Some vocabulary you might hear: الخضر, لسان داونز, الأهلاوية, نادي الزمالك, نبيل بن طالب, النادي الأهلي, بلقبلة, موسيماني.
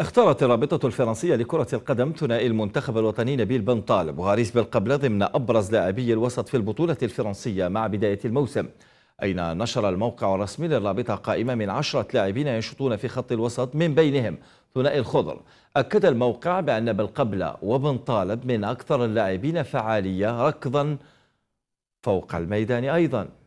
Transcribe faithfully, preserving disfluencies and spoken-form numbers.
اختارت الرابطة الفرنسية لكرة القدم ثنائي المنتخب الوطني نبيل بن طالب وهاريس بلقبلة ضمن أبرز لاعبي الوسط في البطولة الفرنسية مع بداية الموسم، أين نشر الموقع الرسمي للرابطة قائمة من عشرة لاعبين ينشطون في خط الوسط من بينهم ثنائي الخضر. أكد الموقع بأن بلقبلة وبن طالب من أكثر اللاعبين فعالية ركضا فوق الميدان أيضا.